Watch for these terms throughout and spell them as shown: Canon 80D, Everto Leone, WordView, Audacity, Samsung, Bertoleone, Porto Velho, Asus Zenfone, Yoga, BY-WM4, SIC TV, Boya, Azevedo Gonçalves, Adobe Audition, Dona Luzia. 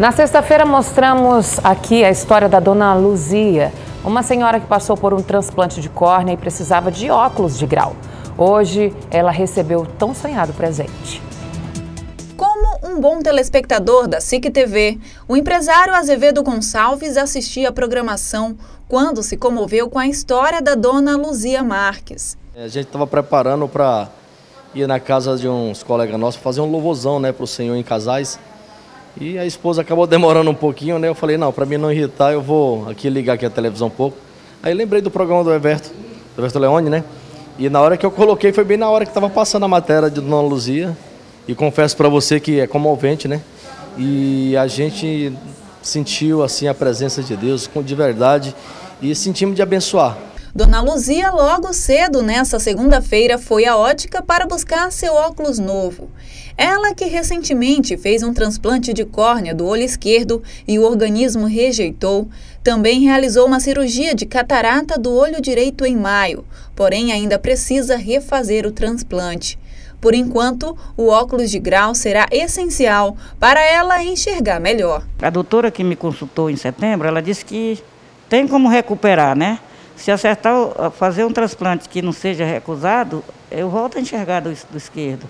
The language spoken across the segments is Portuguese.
Na sexta-feira mostramos aqui a história da Dona Luzia, uma senhora que passou por um transplante de córnea e precisava de óculos de grau. Hoje ela recebeu o tão sonhado presente. Um bom telespectador da SIC TV, o empresário Azevedo Gonçalves assistia à programação quando se comoveu com a história da Dona Luzia Marques. A gente estava preparando para ir na casa de uns colegas nossos fazer um louvorzão, né, para o Senhor em casais. E a esposa acabou demorando um pouquinho, né? Eu falei, não, para mim não irritar, eu vou aqui ligar aqui a televisão um pouco. Aí lembrei do programa do Everto Leone, né? E na hora que eu coloquei, foi bem na hora que estava passando a matéria de Dona Luzia. E confesso para você que é comovente, né? E a gente sentiu assim a presença de Deus de verdade e sentimos de abençoar. Dona Luzia logo cedo nessa segunda-feira foi à ótica para buscar seu óculos novo. Ela que recentemente fez um transplante de córnea do olho esquerdo e o organismo rejeitou, também realizou uma cirurgia de catarata do olho direito em maio, porém ainda precisa refazer o transplante. Por enquanto, o óculos de grau será essencial para ela enxergar melhor. A doutora que me consultou em setembro, ela disse que tem como recuperar, né? Se acertar, fazer um transplante que não seja recusado, eu volto a enxergar do esquerdo.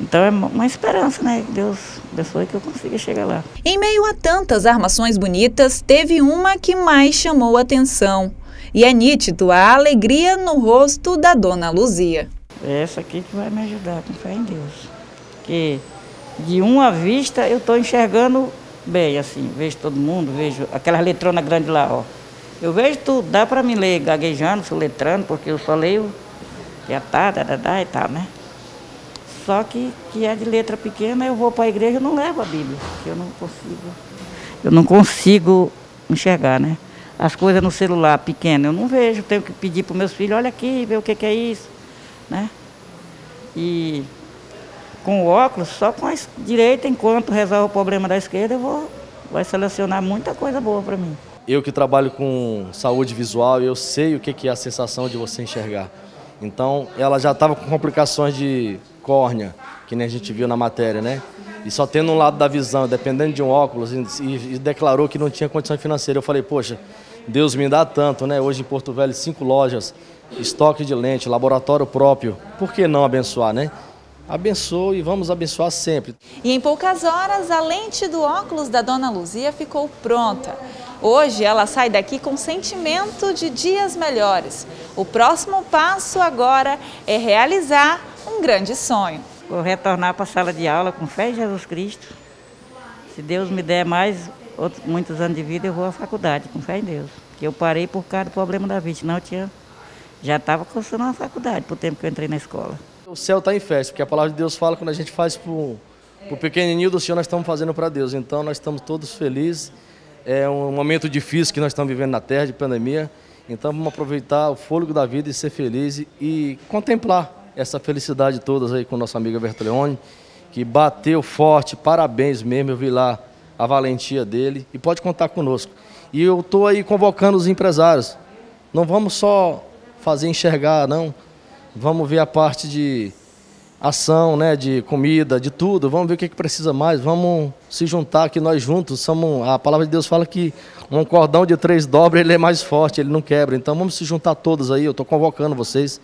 Então é uma esperança, né? Deus abençoe que eu consiga chegar lá. Em meio a tantas armações bonitas, teve uma que mais chamou a atenção. E é nítido a alegria no rosto da Dona Luzia. Essa aqui que vai me ajudar, com fé em Deus. Que de uma vista eu estou enxergando bem, assim, vejo todo mundo, vejo aquela letrona grande lá, ó. Eu vejo tudo, dá para me ler gaguejando, soletrando, porque eu só leio já tá, dadadá e tal, né? Só que é de letra pequena, eu vou para a igreja e não levo a Bíblia, que eu não consigo enxergar, né? As coisas no celular pequeno eu não vejo, tenho que pedir para os meus filhos, olha aqui, vê o que é isso. Né? E com o óculos, só com a direita, enquanto resolve o problema da esquerda, vai selecionar muita coisa boa para mim. Eu que trabalho com saúde visual, eu sei o que é a sensação de você enxergar. Então, ela já estava com complicações de córnea, que nem a gente viu na matéria, né? E só tendo um lado da visão, dependendo de um óculos, e declarou que não tinha condição financeira. Eu falei, poxa, Deus me dá tanto, né? Hoje em Porto Velho, 5 lojas, estoque de lente, laboratório próprio. Por que não abençoar, né? Abençoe e vamos abençoar sempre. E em poucas horas, a lente do óculos da Dona Luzia ficou pronta. Hoje ela sai daqui com sentimento de dias melhores. O próximo passo agora é realizar um grande sonho. Vou retornar para a sala de aula com fé em Jesus Cristo. Se Deus me der mais muitos anos de vida, eu vou à faculdade, com fé em Deus. Que eu parei por causa do problema da vista, não tinha... Já estava cursando a faculdade, por tempo que eu entrei na escola. O céu está em festa, porque a palavra de Deus fala que quando a gente faz para o pequenininho do Senhor, nós estamos fazendo para Deus. Então, nós estamos todos felizes. É um momento difícil que nós estamos vivendo na Terra, de pandemia. Então, vamos aproveitar o fôlego da vida e ser felizes e contemplar essa felicidade todas aí com nossa amiga Bertoleone, que bateu forte, parabéns mesmo, eu vi lá a valentia dele e pode contar conosco. E eu estou aí convocando os empresários. Não vamos só fazer enxergar, não. Vamos ver a parte de ação, né, de comida, de tudo. Vamos ver o que precisa mais. Vamos se juntar, que nós juntos somos... A palavra de Deus fala que um cordão de 3 dobras, ele é mais forte, ele não quebra. Então vamos se juntar todos aí, eu estou convocando vocês.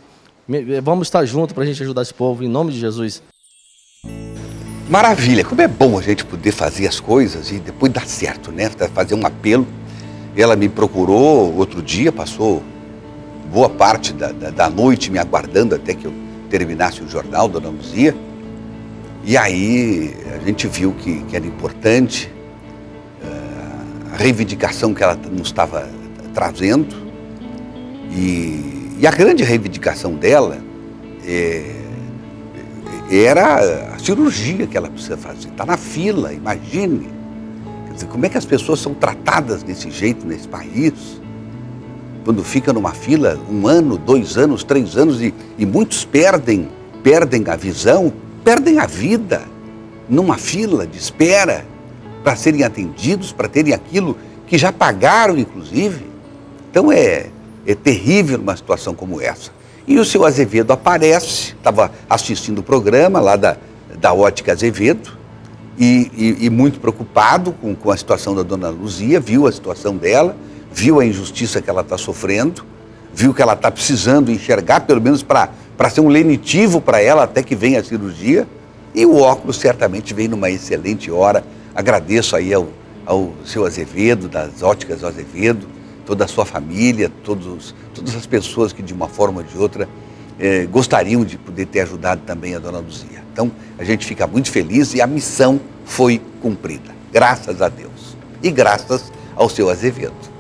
Vamos estar juntos para a gente ajudar esse povo, em nome de Jesus. Maravilha, como é bom a gente poder fazer as coisas e depois dar certo, né? Fazer um apelo. Ela me procurou outro dia, passou boa parte da noite me aguardando até que eu terminasse o jornal, Dona Luzia. E aí a gente viu que era importante a reivindicação que ela nos estava trazendo. E a grande reivindicação dela era a cirurgia que ela precisa fazer. Está na fila, imagine. Quer dizer, como é que as pessoas são tratadas desse jeito nesse país? Quando fica numa fila 1 ano, 2 anos, 3 anos e muitos perdem a visão, perdem a vida numa fila de espera para serem atendidos, para terem aquilo que já pagaram, inclusive. Então é terrível uma situação como essa. E o seu Azevedo aparece, estava assistindo o programa lá da ótica Azevedo, e muito preocupado com a situação da Dona Luzia, viu a situação dela, viu a injustiça que ela está sofrendo, viu que ela está precisando enxergar, pelo menos para ser um lenitivo para ela até que venha a cirurgia. E o óculos certamente veio numa excelente hora. Agradeço aí ao seu Azevedo, das óticas Azevedo, toda a sua família, todas as pessoas que de uma forma ou de outra gostariam de poder ter ajudado também a Dona Luzia. Então, a gente fica muito feliz e a missão foi cumprida. Graças a Deus. E graças ao seu Azevedo.